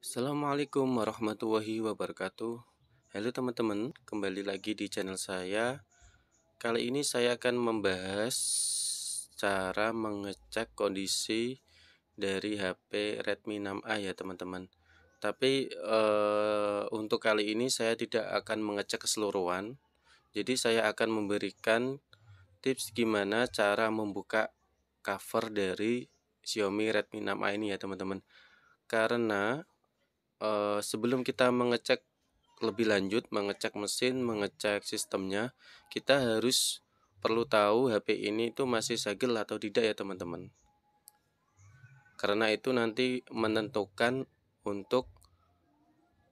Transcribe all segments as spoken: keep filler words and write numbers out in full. Assalamualaikum warahmatullahi wabarakatuh. Halo teman-teman, kembali lagi di channel saya. Kali ini saya akan membahas cara mengecek kondisi dari H P Redmi enam A ya teman-teman. Tapi eh, untuk kali ini saya tidak akan mengecek keseluruhan. Jadi saya akan memberikan tips gimana cara membuka cover dari Xiaomi Redmi enam A ini ya teman-teman. Karena Uh, sebelum kita mengecek lebih lanjut, mengecek mesin, mengecek sistemnya, kita harus perlu tahu H P ini itu masih segel atau tidak ya teman-teman. Karena itu nanti menentukan untuk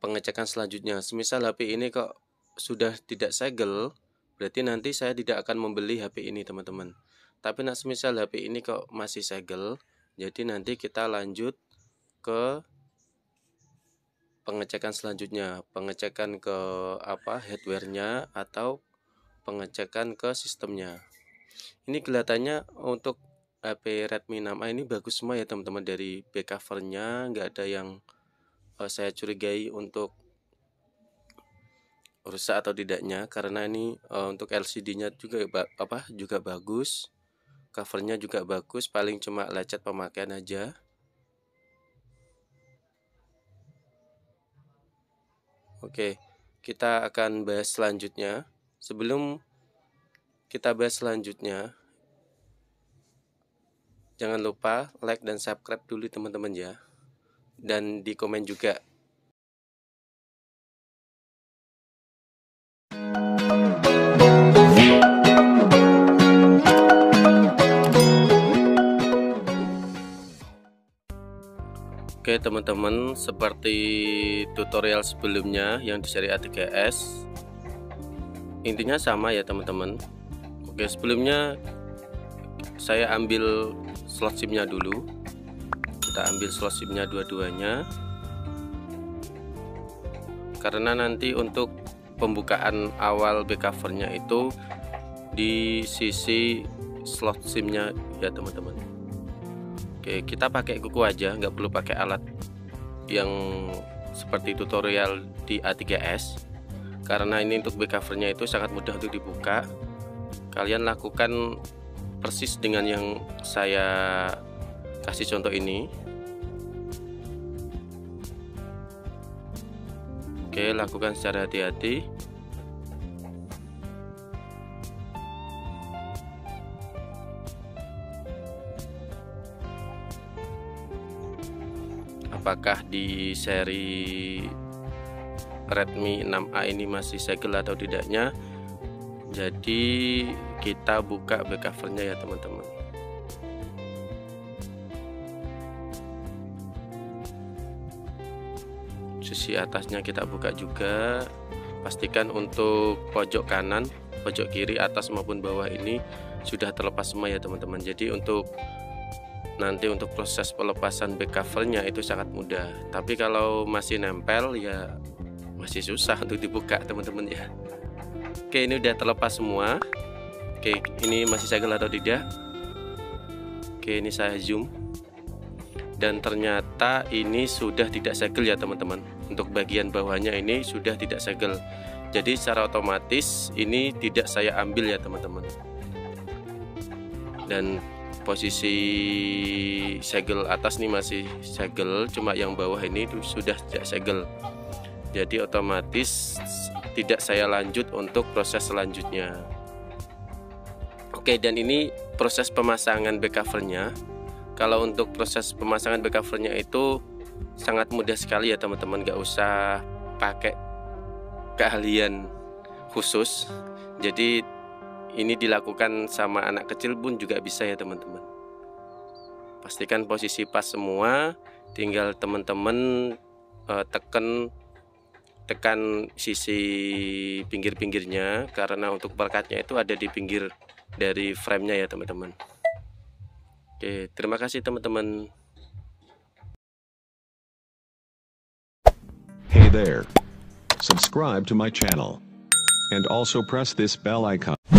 pengecekan selanjutnya. Semisal H P ini kok sudah tidak segel, berarti nanti saya tidak akan membeli H P ini teman-teman. Tapi nah, semisal H P ini kok masih segel, jadi nanti kita lanjut ke pengecekan selanjutnya, pengecekan ke apa hardwarenya atau pengecekan ke sistemnya. Ini kelihatannya untuk H P Redmi enam A ini bagus semua ya teman-teman, dari back covernya nggak ada yang uh, saya curigai untuk rusak atau tidaknya, karena ini uh, untuk L C D-nya juga apa juga bagus, covernya juga bagus, paling cuma lecet pemakaian aja. Oke, kita akan bahas selanjutnya. Sebelum kita bahas selanjutnya, jangan lupa like dan subscribe dulu teman-teman ya. Dan di komen juga. Oke teman-teman, seperti tutorial sebelumnya yang di seri A tiga S, intinya sama ya teman-teman. Oke, sebelumnya saya ambil slot SIM-nya dulu. Kita ambil slot SIM-nya dua-duanya, karena nanti untuk pembukaan awal back covernya itu di sisi slot SIM-nya ya teman-teman. Oke, kita pakai kuku aja, nggak perlu pakai alat yang seperti tutorial di A tiga S, karena ini untuk back covernya itu sangat mudah untuk dibuka. Kalian lakukan persis dengan yang saya kasih contoh ini. Oke, lakukan secara hati-hati. Apakah di seri Redmi enam A ini masih segel atau tidaknya? Jadi kita buka back covernya ya teman-teman. Sisi atasnya kita buka juga. Pastikan untuk pojok kanan, pojok kiri, atas maupun bawah ini sudah terlepas semua ya teman-teman. Jadi untuk nanti untuk proses pelepasan back covernya itu sangat mudah. Tapi kalau masih nempel ya masih susah untuk dibuka teman-teman ya. Oke, ini udah terlepas semua. Oke, ini masih segel atau tidak? Oke, ini saya zoom. Dan ternyata ini sudah tidak segel ya teman-teman. Untuk bagian bawahnya ini sudah tidak segel. Jadi secara otomatis ini tidak saya ambil ya teman-teman. Dan posisi segel atas nih masih segel, cuma yang bawah ini tuh sudah tidak segel. Jadi otomatis tidak saya lanjut untuk proses selanjutnya. Oke, dan ini proses pemasangan back covernya. Kalau untuk proses pemasangan back covernya itu sangat mudah sekali ya teman-teman, nggak usah pakai keahlian khusus. Jadi ini dilakukan sama anak kecil pun juga bisa ya teman-teman. Pastikan posisi pas semua, tinggal teman-teman eh, tekan tekan sisi pinggir-pinggirnya, karena untuk perkatnya itu ada di pinggir dari framenya ya teman-teman. Oke, terima kasih teman-teman. Hey there, subscribe to my channel and also press this bell icon.